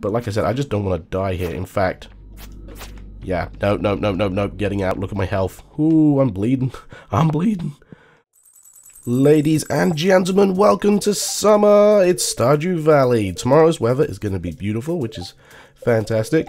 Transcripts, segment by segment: But like I said, I just don't want to die here. In fact, yeah, no, getting out. Look at my health. Ooh, I'm bleeding. I'm bleeding. Ladies and gentlemen, welcome to summer. It's Stardew Valley. Tomorrow's weather is going to be beautiful, which is fantastic.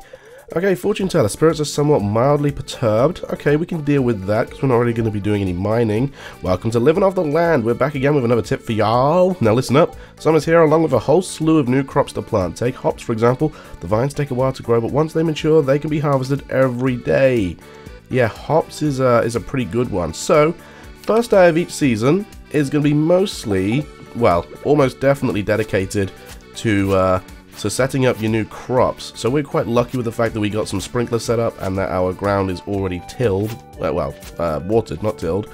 Okay, fortune teller. Spirits are somewhat mildly perturbed. Okay, we can deal with that because we're not really going to be doing any mining. Welcome to Living Off the Land. We're back again with another tip for y'all. Now listen up. Summer's here along with a whole slew of new crops to plant. Take hops, for example. The vines take a while to grow, but once they mature, they can be harvested every day. Yeah, hops is a pretty good one. So, first day of each season is going to be mostly, well, almost definitely dedicated to... So setting up your new crops. So we're quite lucky with the fact that we got some sprinklers set up and that our ground is already tilled. Well, watered, not tilled.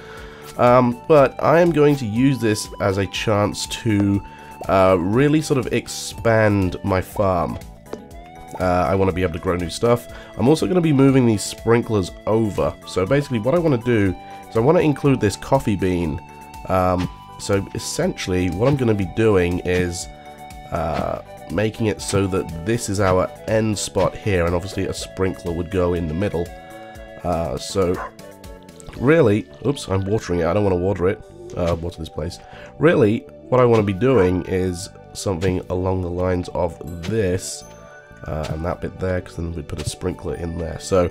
But I am going to use this as a chance to really sort of expand my farm. I want to be able to grow new stuff. I'm also going to be moving these sprinklers over. So basically what I want to do is I want to include this coffee bean. So essentially what I'm going to be doing is... making it so that this is our end spot here, and obviously a sprinkler would go in the middle. So really, oops, I'm watering it. I don't want to water it. Water this place. Really, what I want to be doing is something along the lines of this and that bit there, because then we'd put a sprinkler in there. So,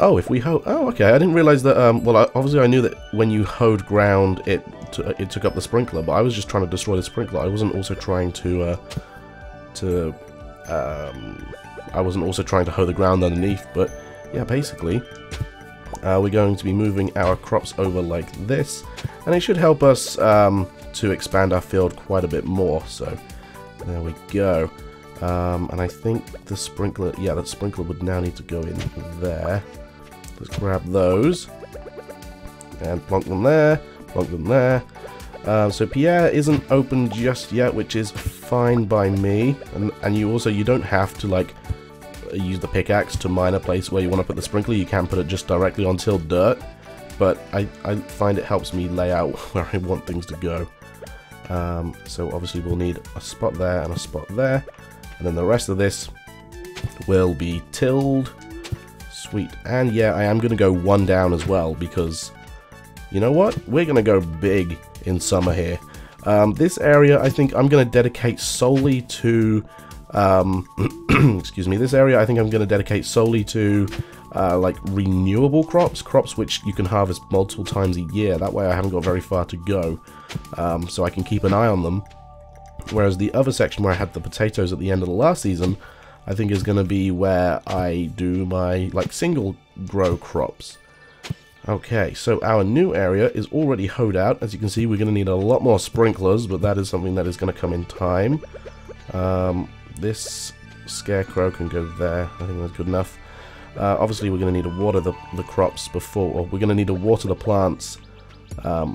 oh, if we hoe, oh, okay. I didn't realize that. Well, obviously, I knew that when you hoed ground, it took up the sprinkler, but I was just trying to destroy the sprinkler. I wasn't also trying to I wasn't also trying to hoe the ground underneath. But yeah, basically we're going to be moving our crops over like this, and it should help us to expand our field quite a bit more. So there we go. And I think the sprinkler, yeah, that sprinkler would now need to go in there. Let's grab those and plonk them there. Plug them there. So Pierre isn't open just yet, which is fine by me. And you also, you don't have to like use the pickaxe to mine a place where you want to put the sprinkler. You can put it just directly on tilled dirt, but I find it helps me lay out where I want things to go. So obviously we'll need a spot there and a spot there, and then the rest of this will be tilled. Sweet. And yeah, I am going to go one down as well, because you know what? We're going to go big in summer here. This area, I think I'm going to dedicate solely to... excuse me. This area, I think I'm going to dedicate solely to, like, renewable crops. Crops which you can harvest multiple times a year. That way I haven't got very far to go. So I can keep an eye on them. Whereas the other section where I had the potatoes at the end of the last season, I think is going to be where I do my, like, single grow crops. Okay, so our new area is already hoed out. As you can see, we're going to need a lot more sprinklers, but that is something that is going to come in time. This scarecrow can go there. I think that's good enough. Obviously, we're going to need to water the crops before... Or we're going to need to water the plants. We'll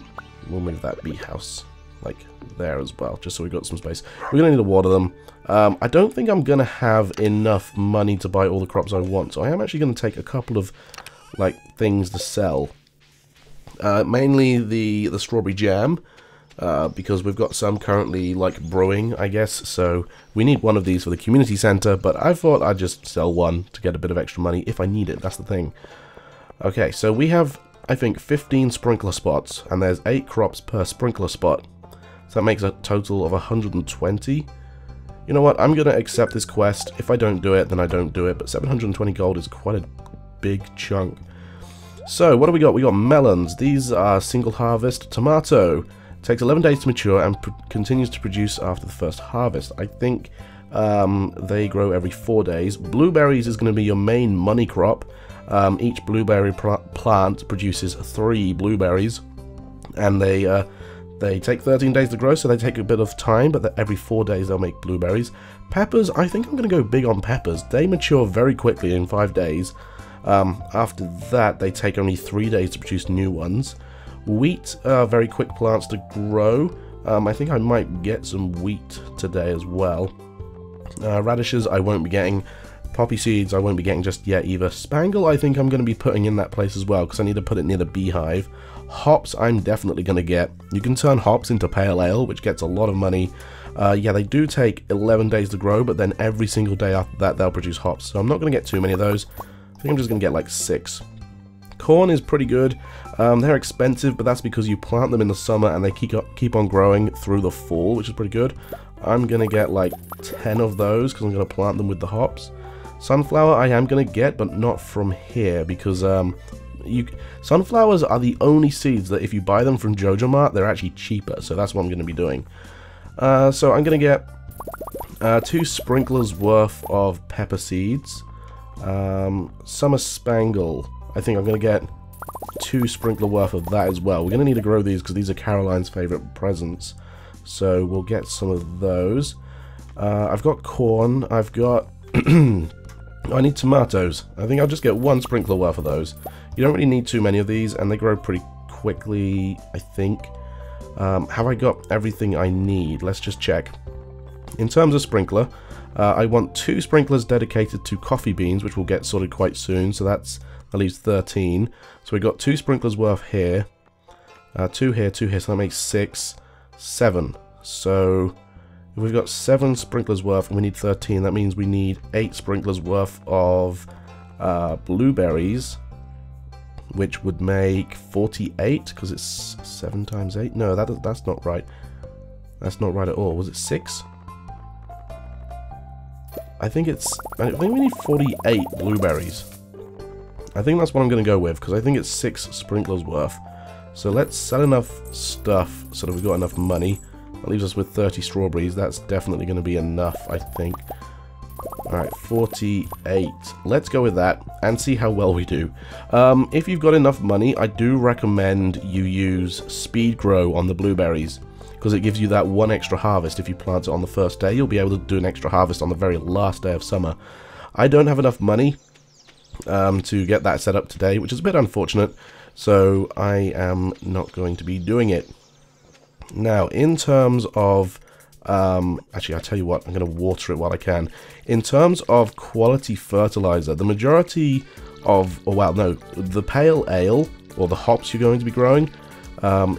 move that bee house, like, there as well, just so we've got some space. We're going to need to water them. I don't think I'm going to have enough money to buy all the crops I want, so I am actually going to take a couple of... like things to sell, mainly the strawberry jam, because we've got some currently like brewing, I guess, so we need one of these for the community center, but I thought I'd just sell one to get a bit of extra money if I need it. That's the thing. Okay, so we have, I think, 15 sprinkler spots, and there's 8 crops per sprinkler spot, so that makes a total of 120. You know what, I'm gonna accept this quest. If I don't do it, then I don't do it, but 720 gold is quite a big chunk. So what do we got? We got melons. These are single harvest. Tomato takes 11 days to mature and continues to produce after the first harvest. I think they grow every 4 days. Blueberries is going to be your main money crop. Each blueberry plant produces 3 blueberries, and they take 13 days to grow, so they take a bit of time, but every 4 days they'll make blueberries. Peppers, I think I'm going to go big on peppers. They mature very quickly in 5 days. After that, they take only 3 days to produce new ones. Wheat are very quick plants to grow. I think I might get some wheat today as well. Radishes I won't be getting. Poppy seeds I won't be getting just yet either. Spangle I think I'm going to be putting in that place as well, because I need to put it near the beehive. Hops I'm definitely going to get. You can turn hops into pale ale, which gets a lot of money. Yeah, they do take 11 days to grow, but then every single day after that, they'll produce hops. So I'm not going to get too many of those. I think I'm just going to get like 6. Corn is pretty good. They're expensive, but that's because you plant them in the summer and they keep on growing through the fall, which is pretty good. I'm going to get like 10 of those because I'm going to plant them with the hops. Sunflower I am going to get, but not from here because sunflowers are the only seeds that if you buy them from Joja Mart, they're actually cheaper. So that's what I'm going to be doing. So I'm going to get 2 sprinklers worth of pepper seeds. Summer spangle. I think I'm going to get 2 sprinkler worth of that as well. We're going to need to grow these because these are Caroline's favourite presents. So we'll get some of those. I've got corn. I've got... I need tomatoes. I think I'll just get 1 sprinkler worth of those. You don't really need too many of these and they grow pretty quickly, I think. Have I got everything I need? Let's just check. In terms of sprinkler, I want 2 sprinklers dedicated to coffee beans, which we'll get sorted quite soon. So that leaves 13. So we got 2 sprinklers worth here, 2 here, 2 here. So that makes 6, 7. So if we've got 7 sprinklers worth and we need 13, that means we need 8 sprinklers worth of blueberries, which would make 48 because it's 7 times 8. No, that's not right. That's not right at all. Was it 6? I think we need 48 blueberries. I think that's what I'm going to go with because I think it's 6 sprinklers worth. So let's sell enough stuff so that we've got enough money. That leaves us with 30 strawberries. That's definitely going to be enough, I think. Alright, 48. Let's go with that and see how well we do. If you've got enough money, I do recommend you use Speed Grow on the blueberries, because it gives you that 1 extra harvest. If you plant it on the first day, you'll be able to do an extra harvest on the very last day of summer. I don't have enough money to get that set up today, which is a bit unfortunate, so I am not going to be doing it. Now, in terms of... actually, I'll tell you what, I'm going to water it while I can. In terms of quality fertilizer, the majority of... Or, well, no, the pale ale, or the hops you're going to be growing,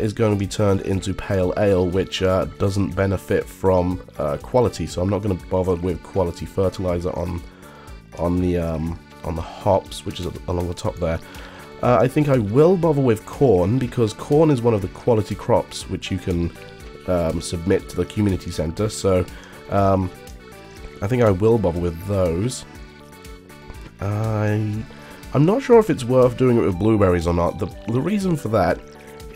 is going to be turned into pale ale, which doesn't benefit from quality. So I'm not going to bother with quality fertilizer on the hops, which is along the top there. I think I will bother with corn because corn is one of the quality crops which you can submit to the community center. So I think I will bother with those. I'm not sure if it's worth doing it with blueberries or not. The reason for that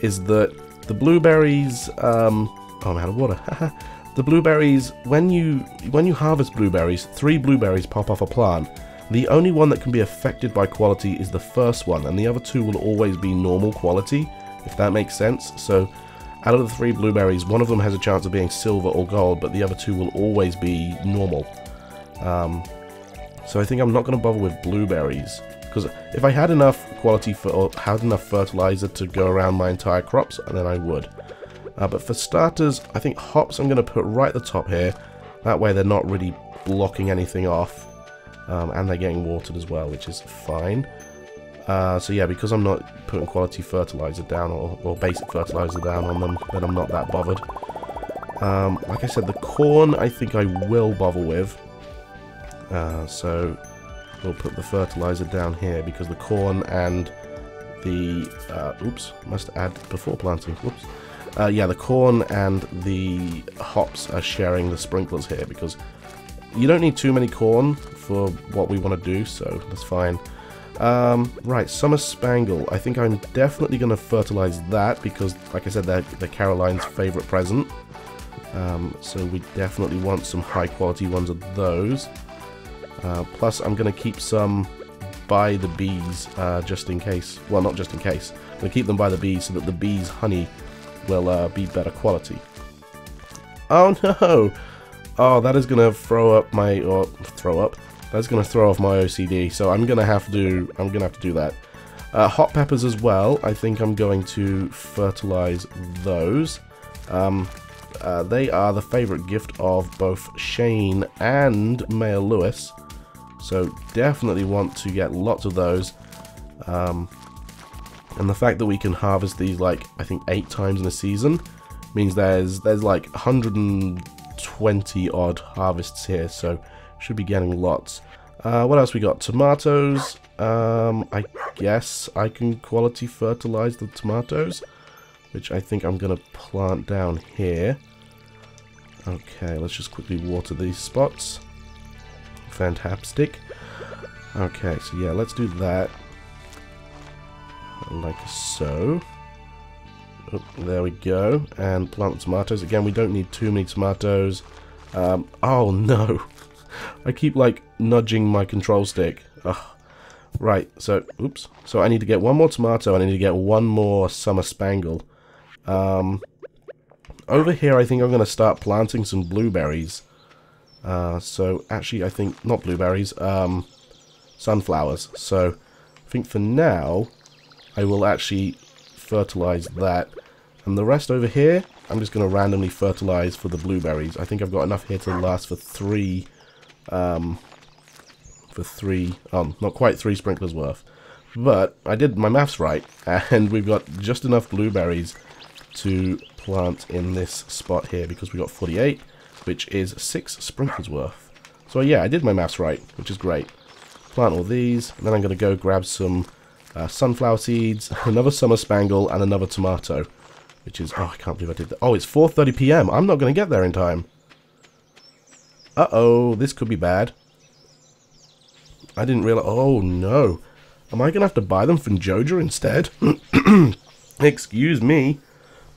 is that the blueberries, oh, I'm out of water. The blueberries, when you harvest blueberries, 3 blueberries pop off a plant. The only one that can be affected by quality is the first one, and the other 2 will always be normal quality, if that makes sense. So out of the 3 blueberries, 1 of them has a chance of being silver or gold, but the other 2 will always be normal. So I think I'm not going to bother with blueberries. Because if I had enough quality fertilizer to go around my entire crops, then I would. But for starters, I think hops I'm going to put right at the top here. That way they're not really blocking anything off. And they're getting watered as well, which is fine. So yeah, because I'm not putting quality fertilizer down or basic fertilizer down on them, then I'm not that bothered. Like I said, the corn I think I will bother with. So... We'll put the fertilizer down here because the corn and the oops, must add before planting. Whoops. Yeah, the corn and the hops are sharing the sprinklers here because you don't need too many corn for what we want to do, so that's fine. Right, summer spangle. I think I'm definitely going to fertilize that because, like I said, they're Caroline's favorite present. So we definitely want some high quality ones of those. Plus, I'm going to keep some by the bees, just in case. Well, not just in case. I'm going to keep them by the bees so that the bees' honey will be better quality. Oh, no! Oh, that is going to throw up my... Or, throw up? That's going to throw off my OCD, so I'm going to have to... I'm going to have to do that. Hot peppers as well. I think I'm going to fertilize those. They are the favorite gift of both Shane and Mayor Lewis. So definitely want to get lots of those. And the fact that we can harvest these, like, I think 8 times in a season means there's like 100 and 20 odd harvests here, so should be getting lots. What else we got? Tomatoes. I guess I can quality fertilize the tomatoes, which I think I'm going to plant down here. Okay, let's just quickly water these spots. Fantastic. Okay, so yeah, let's do that. Like so. Oh, there we go. And plant tomatoes. Again, we don't need too many tomatoes. Oh no. I keep like nudging my control stick. Ugh. Right, so, oops. So I need to get one more tomato and I need to get one more summer spangle. Over here I think I'm going to start planting some blueberries. So actually I think, not blueberries, sunflowers. So I think for now I will actually fertilize that. And the rest over here, I'm just going to randomly fertilize for the blueberries. I think I've got enough here to last for not quite 3 sprinklers worth. But I did my maths right, and we've got just enough blueberries to plant in this spot here, because we got 48, which is 6 sprinklers worth. So yeah, I did my maths right, which is great. Plant all these, and then I'm going to go grab some sunflower seeds, another summer spangle, and another tomato. Which is, oh, I can't believe I did that. Oh, it's 4:30 p.m. I'm not going to get there in time. Uh-oh, this could be bad. I didn't realize. Oh no. Am I going to have to buy them from Joja instead? Excuse me.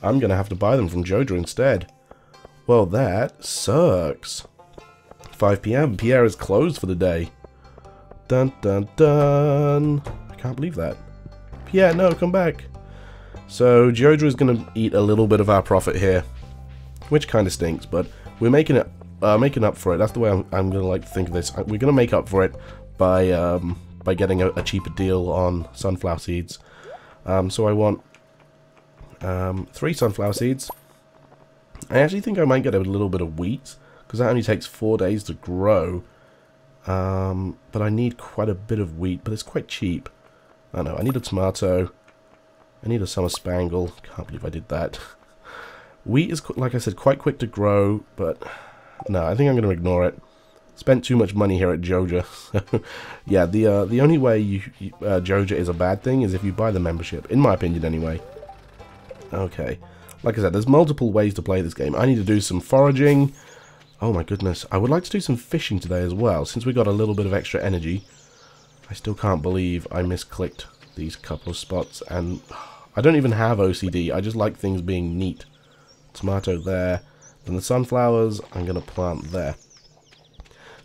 I'm going to have to buy them from Joja instead. Well, that sucks. 5 p.m. Pierre is closed for the day. Dun dun dun. I can't believe that. Pierre, no, come back. So Joja is going to eat a little bit of our profit here. Which kind of stinks, but we're making up for it. That's the way I'm going to like to think of this. We're going to make up for it by getting a cheaper deal on sunflower seeds. So I want 3 sunflower seeds. I actually think I might get a little bit of wheat, because that only takes 4 days to grow. But I need quite a bit of wheat, but it's quite cheap. I know, I need a tomato. I need a summer spangle. Can't believe I did that. Wheat is, like I said, quite quick to grow, but no, I think I'm going to ignore it. Spent too much money here at Joja. Yeah, the only way Joja is a bad thing is if you buy the membership, in my opinion anyway. Okay, like I said, there's multiple ways to play this game. I need to do some foraging. Oh my goodness, I would like to do some fishing today as well, since we got a little bit of extra energy. I still can't believe I misclicked these couple of spots, and I don't even have OCD, I just like things being neat. Tomato there. And the sunflowers I'm going to plant there.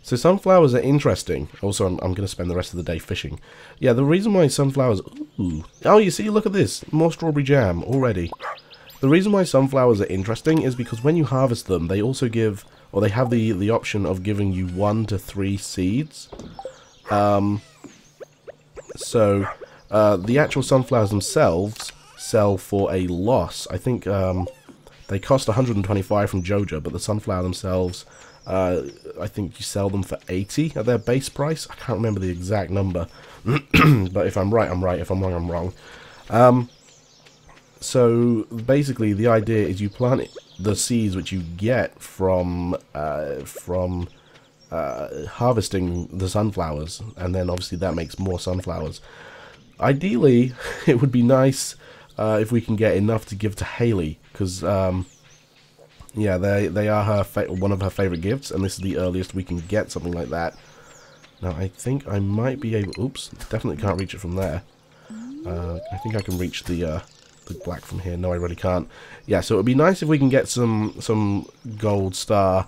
So sunflowers are interesting. Also, I'm going to spend the rest of the day fishing. Yeah, the reason why sunflowers... Ooh. Oh, you see, look at this. More strawberry jam already. The reason why sunflowers are interesting is because when you harvest them, they also give... Or they have the option of giving you 1 to 3 seeds. The actual sunflowers themselves sell for a loss. I think... They cost 125 from Joja, but the sunflower themselves, I think you sell them for 80 at their base price. I can't remember the exact number, but if I'm right, I'm right. If I'm wrong, I'm wrong. So basically, the idea is you plant the seeds which you get from harvesting the sunflowers, and then obviously that makes more sunflowers. Ideally, it would be nice if we can get enough to give to Haley, because yeah, they are one of her favorite gifts, and this is the earliest we can get something like that. Now I think I might be able. Oops, definitely can't reach it from there. I think I can reach the black from here. No, I really can't. Yeah, so it would be nice if we can get some gold star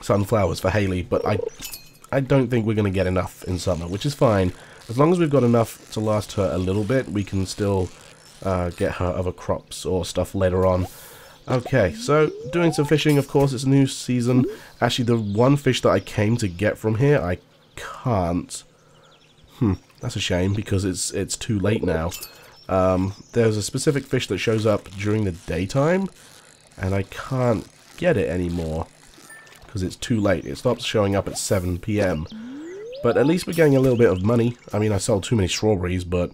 sunflowers for Haley, but I don't think we're going to get enough in summer, which is fine. As long as we've got enough to last her a little bit, we can still get her other crops or stuff later on. Okay, so doing some fishing, of course, it's a new season. Actually, the one fish that I came to get from here, I can't. That's a shame, because it's too late now. There's a specific fish that shows up during the daytime, and I can't get it anymore, because it's too late. It stops showing up at 7 p.m. But at least we're getting a little bit of money. I mean, I sold too many strawberries, but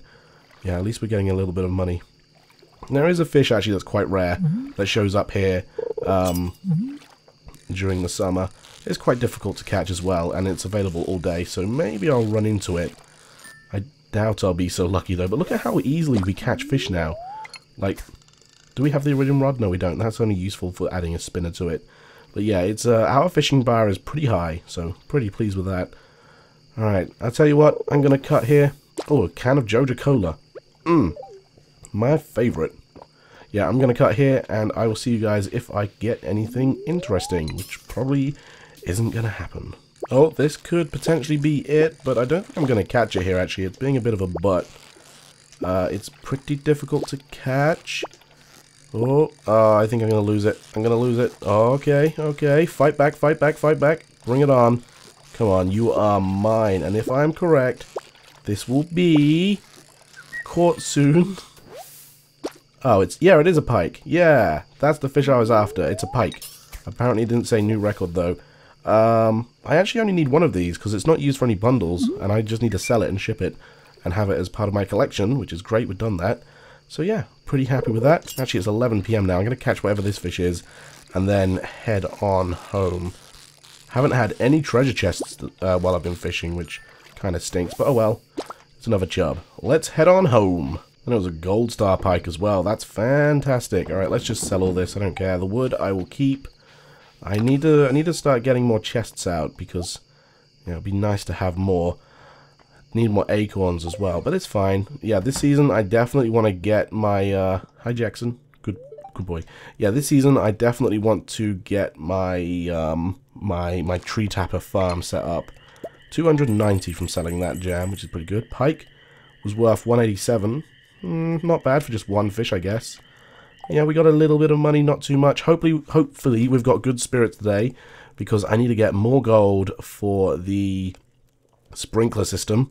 yeah, at least we're getting a little bit of money. There is a fish, actually, that's quite rare that shows up here during the summer. It's quite difficult to catch as well, and it's available all day, so maybe I'll run into it. I doubt I'll be so lucky though, but look at how easily we catch fish now. Like, do we have the iridium rod? No, we don't. That's only useful for adding a spinner to it. But yeah, it's our fishing bar is pretty high, so pretty pleased with that. Alright, I'll tell you what, I'm going to cut here. Oh, a can of Joja Cola. Mmm, my favourite. Yeah, I'm going to cut here, and I will see you guys if I get anything interesting, which probably isn't going to happen. Oh, this could potentially be it, but I don't think I'm going to catch it here, actually. It's being a bit of a butt. It's pretty difficult to catch. Oh, I think I'm going to lose it. I'm going to lose it. Okay, okay. Fight back, fight back, fight back. Bring it on. Come on, you are mine. And if I'm correct, this will be caught soon. Oh, it's, yeah, it is a pike. Yeah, that's the fish I was after. It's a pike. Apparently it didn't say new record, though. I actually only need one of these because it's not used for any bundles, and I just need to sell it and ship it and have it as part of my collection, which is great. We've done that. So yeah, pretty happy with that. Actually, it's 11 PM now. I'm going to catch whatever this fish is and then head on home. Haven't had any treasure chests while I've been fishing, which kind of stinks, but oh well. It's another chub. Let's head on home. And it was a gold star pike as well. That's fantastic. Alright, let's just sell all this. I don't care. The wood I will keep. I need to start getting more chests out because, you know, it'd be nice to have more. Need more acorns as well, but it's fine. Yeah, this season I definitely want to get my hi Jackson, good boy. Yeah, this season I definitely want to get my my tree tapper farm set up. 290 from selling that jam, which is pretty good. Pike was worth 187. Not bad for just one fish, I guess. Yeah, we got a little bit of money, not too much. Hopefully we've got good spirits today because I need to get more gold for the sprinkler system.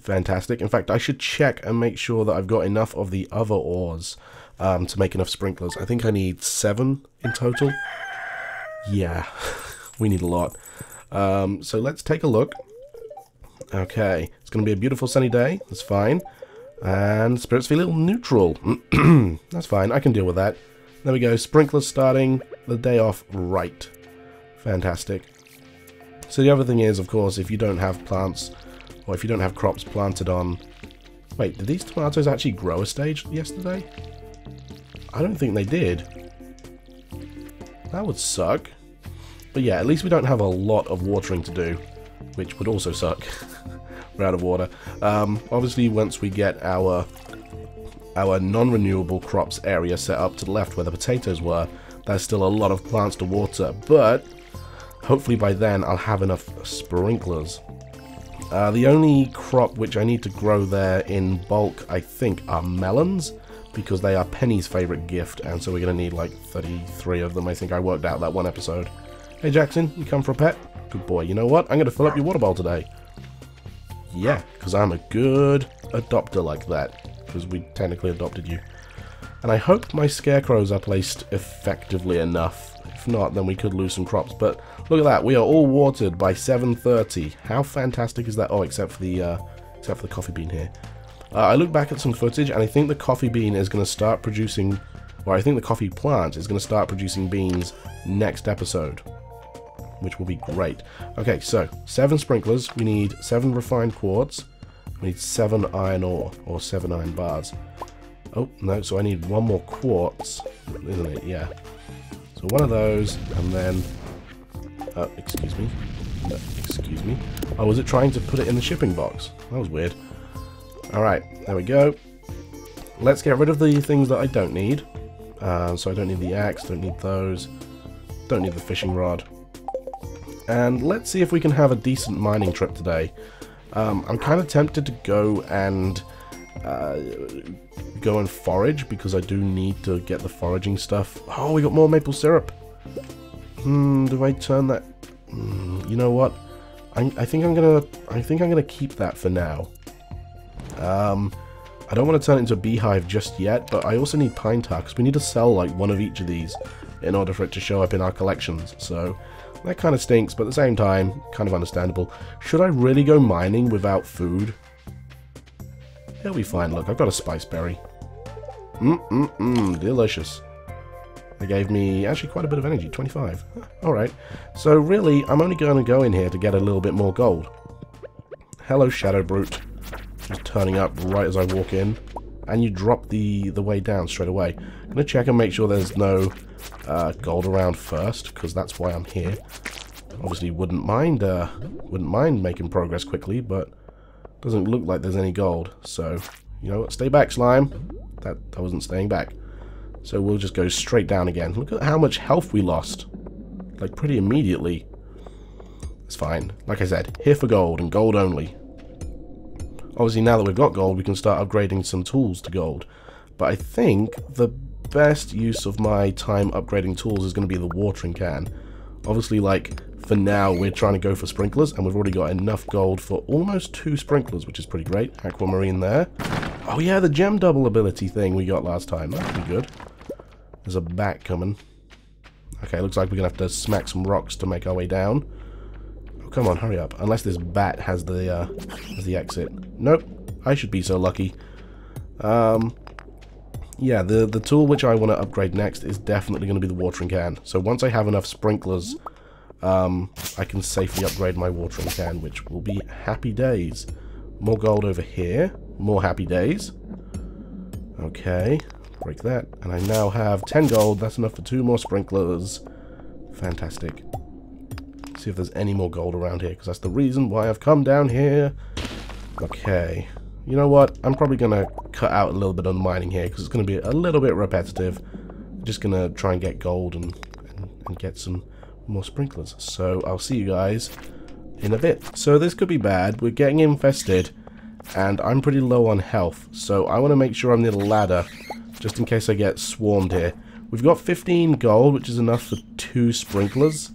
Fantastic. In fact, I should check and make sure that I've got enough of the other ores to make enough sprinklers. I think I need 7 in total. Yeah, we need a lot. So let's take a look. Okay, it's going to be a beautiful sunny day. That's fine. And spirits feel a little neutral. That's fine. I can deal with that. There we go. Sprinklers starting the day off right. Fantastic. So the other thing is, of course, if you don't have plants, or if you don't have crops planted on... Wait, did these tomatoes actually grow a stage yesterday? I don't think they did. That would suck. But yeah, at least we don't have a lot of watering to do, which would also suck. We're out of water. Obviously, once we get our non-renewable crops area set up to the left where the potatoes were, there's still a lot of plants to water, but... hopefully by then I'll have enough sprinklers. The only crop which I need to grow there in bulk, I think, are melons, because they are Penny's favourite gift, and so we're going to need like 33 of them. I think I worked out that one episode. Hey Jackson, you come for a pet? Good boy. You know what? I'm going to fill up your water bowl today. Yeah, because I'm a good adopter like that, because we technically adopted you. And I hope my scarecrows are placed effectively enough. If not, then we could lose some crops. But look at that, we are all watered by 7:30. How fantastic is that? Oh, except for the coffee bean here. I look back at some footage, and I think the coffee bean is going to start producing, or I think the coffee plant is going to start producing beans next episode, which will be great. Okay, so 7 sprinklers. We need 7 refined quartz. We need 7 iron ore, or 7 iron bars. Oh no, so I need 1 more quartz, isn't it? Yeah. So 1 of those, and then... oh, excuse me. Excuse me. Oh, was it trying to put it in the shipping box? That was weird. Alright, there we go. Let's get rid of the things that I don't need. So I don't need the axe, don't need those. Don't need the fishing rod. And let's see if we can have a decent mining trip today. I'm kind of tempted to go and forage, because I do need to get the foraging stuff. Oh, we got more maple syrup. Do I turn that? You know what? I think I'm gonna keep that for now. I don't want to turn it into a beehive just yet, but I also need pine tar, because we need to sell like 1 of each of these in order for it to show up in our collections. So that kind of stinks, but at the same time, kind of understandable. Should I really go mining without food? It'll be fine. Look, I've got a spice berry. Delicious. They gave me actually quite a bit of energy, 25. Alright, so really I'm only going to go in here to get a little bit more gold. Hello Shadow Brute, just turning up right as I walk in. And you drop the way down straight away. I'm going to check and make sure there's no gold around first, because that's why I'm here. Obviously wouldn't mind making progress quickly, but doesn't look like there's any gold. So, you know what, stay back slime. That I wasn't staying back. So we'll just go straight down again. Look at how much health we lost. Like, pretty immediately. It's fine. Like I said, here for gold and gold only. Obviously, now that we've got gold, we can start upgrading some tools to gold. But I think the best use of my time upgrading tools is going to be the watering can. Obviously, like, for now, we're trying to go for sprinklers, and we've already got enough gold for almost 2 sprinklers, which is pretty great. Aquamarine there. Oh, yeah, the gem double ability thing we got last time. That's pretty good. There's a bat coming. Okay, looks like we're going to have to smack some rocks to make our way down. Oh, come on, hurry up. Unless this bat has the exit. Nope, I should be so lucky. Yeah, the tool which I want to upgrade next is definitely going to be the watering can. So once I have enough sprinklers, I can safely upgrade my watering can, which will be happy days. More gold over here. More happy days. Okay. Break that, and I now have 10 gold. That's enough for 2 more sprinklers. Fantastic. Let's see if there's any more gold around here, because that's the reason why I've come down here. Okay. You know what? I'm probably going to cut out a little bit on mining here, because it's going to be a little bit repetitive. I'm just going to try and get gold and get some more sprinklers. So I'll see you guys in a bit. So this could be bad. We're getting infested, and I'm pretty low on health, so I want to make sure I'm near the ladder, just in case I get swarmed here. We've got 15 gold, which is enough for 2 sprinklers.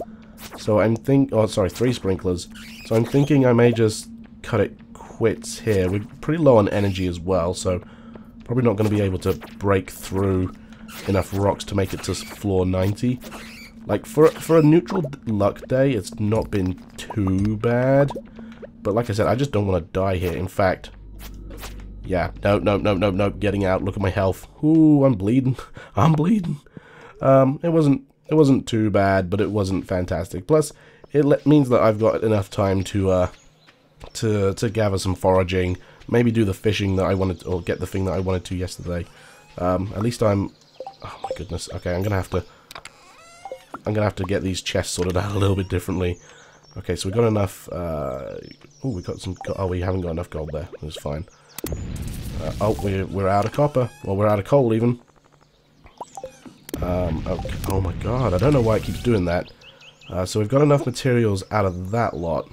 So I'm thinking... Oh, sorry, 3 sprinklers. So I'm thinking I may just cut it quits here. We're pretty low on energy as well, so probably not going to be able to break through enough rocks to make it to floor 90. Like, for a neutral luck day, it's not been too bad. But like I said, I just don't want to die here. In fact... Yeah, nope, getting out. Look at my health. Ooh, I'm bleeding. I'm bleeding. It wasn't too bad, but it wasn't fantastic. Plus, it means that I've got enough time to gather some foraging, maybe do the fishing that I wanted, or get the thing that I wanted to yesterday. At least I'm... Oh my goodness. Okay, I'm gonna have to get these chests sorted out a little bit differently. Okay, so we got enough. Oh, we got some. Oh, we haven't got enough gold there. It was fine. Oh, we're out of copper. Well, we're out of coal, even. Okay. Oh my god, I don't know why it keeps doing that. So we've got enough materials out of that lot.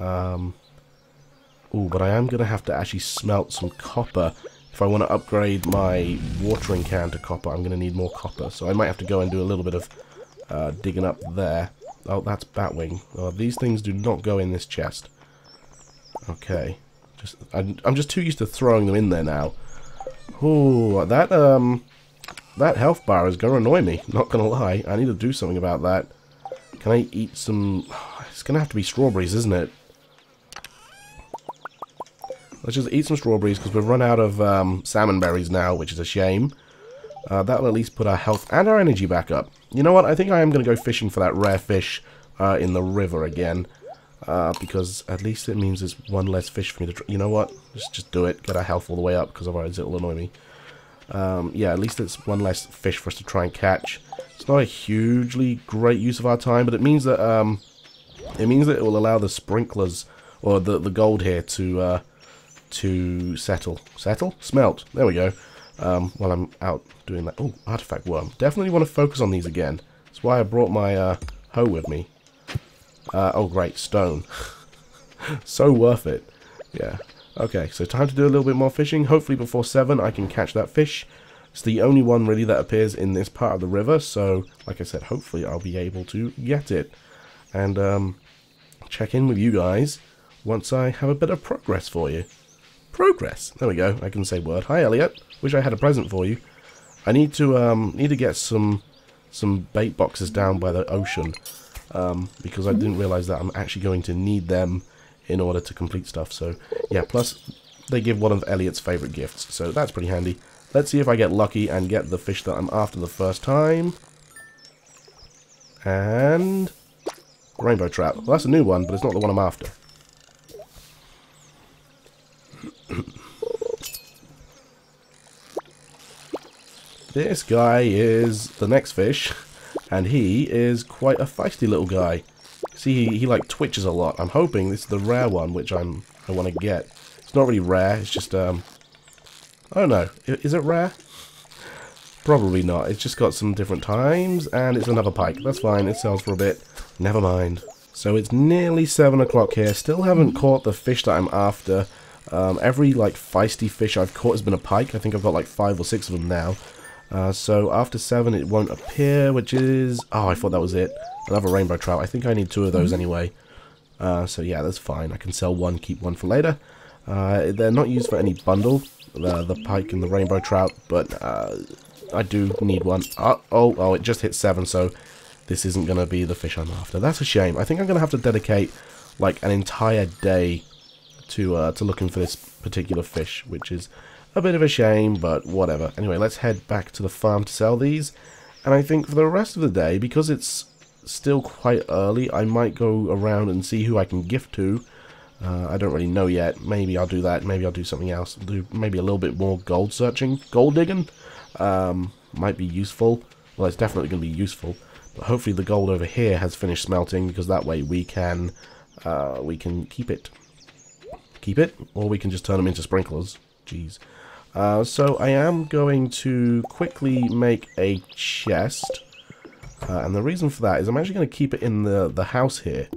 Ooh, but I am going to have to actually smelt some copper. If I want to upgrade my watering can to copper, I'm going to need more copper. So I might have to go and do a little bit of digging up there. Oh, that's batwing. Oh, these things do not go in this chest. Okay. I'm just too used to throwing them in there now. Ooh, that health bar is gonna annoy me. Not gonna lie, I need to do something about that. Can I eat some? It's gonna have to be strawberries, isn't it? Let's just eat some strawberries because we've run out of salmon berries now, which is a shame. That'll at least put our health and our energy back up. You know what? I think I am gonna go fishing for that rare fish in the river again. Because at least it means there's one less fish for me to... You know what? Let's just do it. Get our health all the way up, because otherwise it'll annoy me. Yeah, at least it's one less fish for us to try and catch. It's not a hugely great use of our time, but it means that it will allow the sprinklers, or the gold here, to settle. Settle? Smelt. There we go. While I'm out doing that... Oh, artifact worm. Definitely want to focus on these again. That's why I brought my hoe with me. Oh great, stone. So worth it. Yeah. Okay, so time to do a little bit more fishing. Hopefully before 7 I can catch that fish. It's the only one really that appears in this part of the river, so like I said, hopefully I'll be able to get it. And check in with you guys once I have a bit of progress for you. Progress! There we go, I can say word. Hi Elliot, wish I had a present for you. I need to get some bait boxes down by the ocean. Because I didn't realize that I'm actually going to need them in order to complete stuff. So, yeah, plus they give one of Elliot's favorite gifts, so that's pretty handy. Let's see if I get lucky and get the fish that I'm after the first time. and rainbow trout. Well, that's a new one, but it's not the one I'm after. This guy is the next fish, and he is quite a feisty little guy. See, he like twitches a lot. I'm hoping this is the rare one, which I want to get. It's not really rare. It's just I don't know. Is it rare? Probably not. It's just got some different times, and it's another pike. That's fine. It sells for a bit. Never mind. So it's nearly 7 o'clock here. Still haven't caught the fish that I'm after. Every like feisty fish I've caught has been a pike. I think I've got like 5 or 6 of them now. So after 7, it won't appear, which is oh, I thought that was it. Another rainbow trout. I think I need 2 of those anyway. So yeah, that's fine. I can sell 1, keep 1 for later. They're not used for any bundle. The pike and the rainbow trout, but I do need 1. Oh, it just hit 7, so this isn't going to be the fish I'm after. That's a shame. I think I'm going to have to dedicate, like, an entire day to looking for this particular fish, which is a bit of a shame, but whatever. Anyway, let's head back to the farm to sell these, and I think for the rest of the day, because it's still quite early, I might go around and see who I can gift to. I don't really know yet. Maybe I'll do that. Maybe I'll do something else. Do maybe a little bit more gold searching. Gold digging? Might be useful. Well, it's definitely going to be useful. But hopefully the gold over here has finished smelting, because that way we can keep it. Keep it? Or we can just turn them into sprinklers. Jeez. So I am going to quickly make a chest. And the reason for that is I'm actually going to keep it in the house here.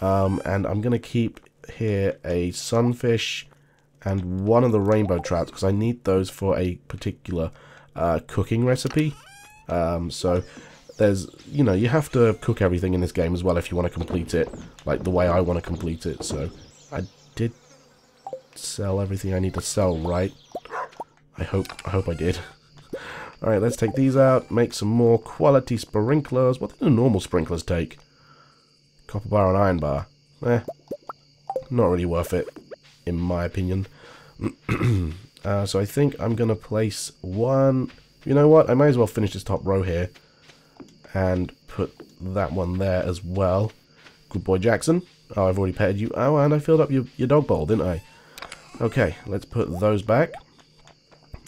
And I'm going to keep here a sunfish and 1 of the rainbow trouts, because I need those for a particular cooking recipe. So there's, you know, you have to cook everything in this game as well if you want to complete it, like the way I want to complete it. So I did sell everything I need to sell, right? I hope I did. Alright, let's take these out, make some more quality sprinklers. What do normal sprinklers take? Copper bar and iron bar. Not really worth it, in my opinion. So I think I'm going to place 1... You know what? I may as well finish this top row here. And put that one there as well. Good boy, Jackson. Oh, I've already petted you. Oh, and I filled up your dog bowl, didn't I? Okay, let's put those back.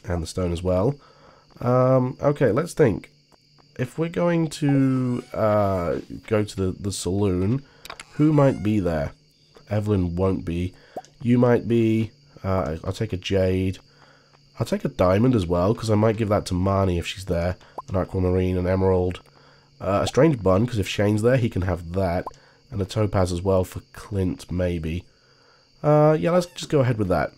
And the stone as well. Okay, let's think. If we're going to go to the saloon, who might be there? Evelyn won't be. You might be. I'll take a jade. I'll take a diamond as well, because I might give that to Marnie if she's there. An aquamarine, an emerald. A strange bun, because if Shane's there, he can have that. And a topaz as well for Clint, maybe. Yeah, let's just go ahead with that.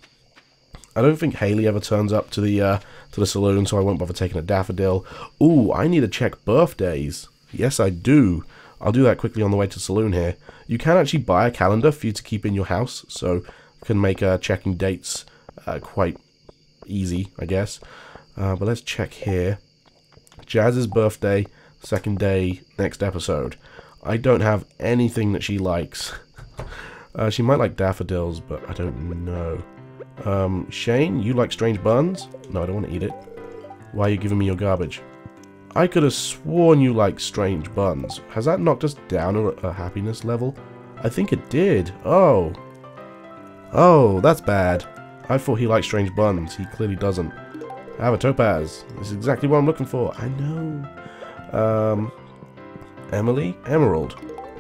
I don't think Haley ever turns up to the saloon, so I won't bother taking a daffodil. Ooh, I need to check birthdays. Yes, I do. I'll do that quickly on the way to the saloon here. You can actually buy a calendar for you to keep in your house, so you can make checking dates quite easy, I guess. But let's check here. Jazz's birthday, second day, next episode. I don't have anything that she likes. She might like daffodils, but I don't know. Shane, you like strange buns? No, I don't want to eat it. Why are you giving me your garbage? I could have sworn you like strange buns. Has that knocked us down a happiness level? I think it did. Oh. Oh, that's bad. I thought he liked strange buns. He clearly doesn't. I have a topaz. This is exactly what I'm looking for. I know. Emily? Emerald.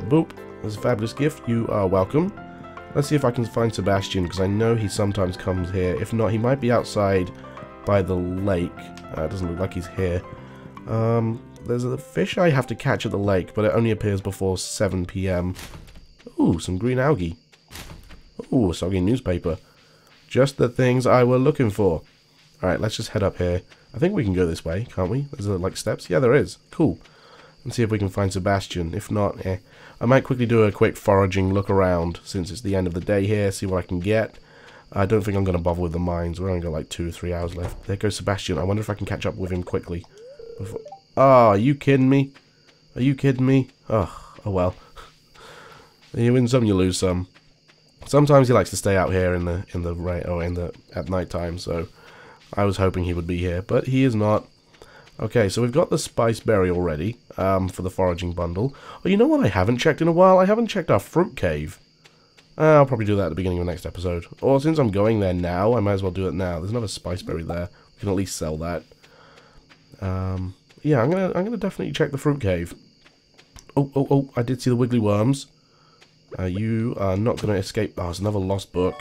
Boop. That's a fabulous gift. You are welcome. Let's see if I can find Sebastian, because I know he sometimes comes here. If not, he might be outside by the lake. It doesn't look like he's here. There's a fish I have to catch at the lake, but it only appears before 7 p.m. Ooh, some green algae. Ooh, a soggy newspaper. Just the things I were looking for. Alright, let's just head up here. I think we can go this way, can't we? There's like steps. Yeah, there is. Cool. And see if we can find Sebastian. If not, I might quickly do a quick foraging look around, since it's the end of the day here, see what I can get. I don't think I'm going to bother with the mines. We're only got like 2 or 3 hours left. There goes Sebastian. I wonder if I can catch up with him quickly. Oh, are you kidding me? Are you kidding me? Oh well. You win some, you lose some. Sometimes he likes to stay out here in the rain, or at night time, so I was hoping he would be here, but he is not. Okay, so we've got the spiceberry already for the foraging bundle. Oh, you know what I haven't checked in a while? I haven't checked our fruit cave. I'll probably do that at the beginning of the next episode. Or since I'm going there now, I might as well do it now. There's another spiceberry there. We can at least sell that. Yeah, I'm gonna definitely check the fruit cave. Oh! I did see the wiggly worms. You are not going to escape. Oh, it's another lost book.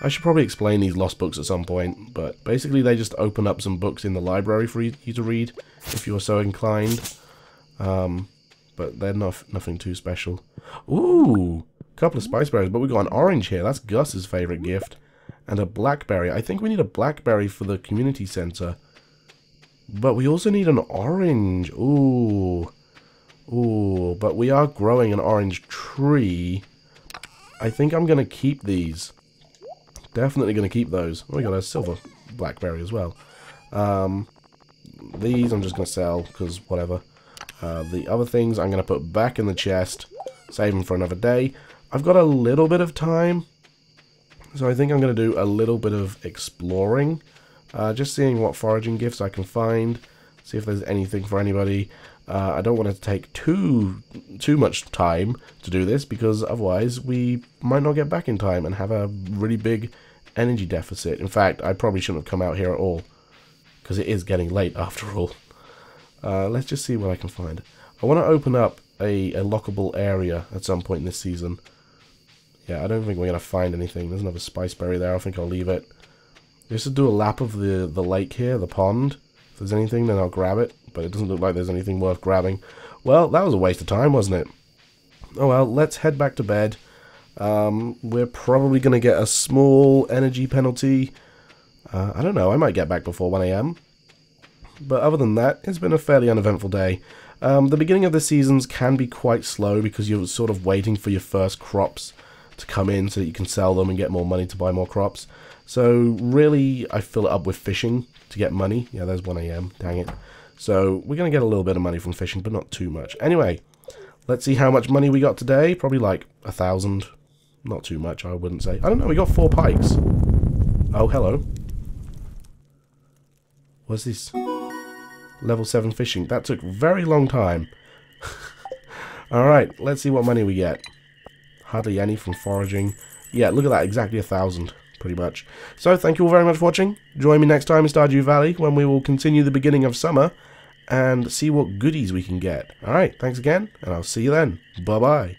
I should probably explain these lost books at some point, but basically they just open up some books in the library for you to read, if you're so inclined. But they're nothing too special. Ooh! A couple of spiceberries, but we got an orange here. That's Gus's favourite gift. And a blackberry. I think we need a blackberry for the community centre. But we also need an orange. Ooh! Ooh, but we are growing an orange tree. I think I'm going to keep these. Definitely going to keep those. Oh, we got a silver blackberry as well. These I'm just going to sell, because whatever. The other things I'm going to put back in the chest. Save them for another day. I've got a little bit of time. So I think I'm going to do a little bit of exploring. Just seeing what foraging gifts I can find. See if there's anything for anybody. I don't want to take too much time to do this, because otherwise we might not get back in time and have a really big energy deficit. In fact, I probably shouldn't have come out here at all, because it is getting late after all. Let's just see what I can find. I want to open up a lockable area at some point in this season. Yeah, I don't think we're going to find anything. There's another spiceberry there. I think I'll leave it. Just to do a lap of the lake here, the pond. If there's anything, then I'll grab it. But it doesn't look like there's anything worth grabbing. Well, that was a waste of time, wasn't it? Oh well, let's head back to bed. We're probably going to get a small energy penalty. I don't know, I might get back before 1 AM. But other than that, it's been a fairly uneventful day. The beginning of the seasons can be quite slow, because you're sort of waiting for your first crops to come in so that you can sell them and get more money to buy more crops. So really, I fill it up with fishing to get money. Yeah, there's 1 AM, dang it. So we're going to get a little bit of money from fishing, but not too much. Anyway, let's see how much money we got today. Probably like 1,000. Not too much, I wouldn't say. I don't know, we got 4 pikes. Oh, hello. What's this? Level 7 fishing. That took a very long time. Alright, let's see what money we get. Hardly any from foraging. Yeah, look at that, exactly 1,000. Pretty much. So, thank you all very much for watching. Join me next time in Stardew Valley, when we will continue the beginning of summer and see what goodies we can get. Alright, thanks again, and I'll see you then. Bye-bye.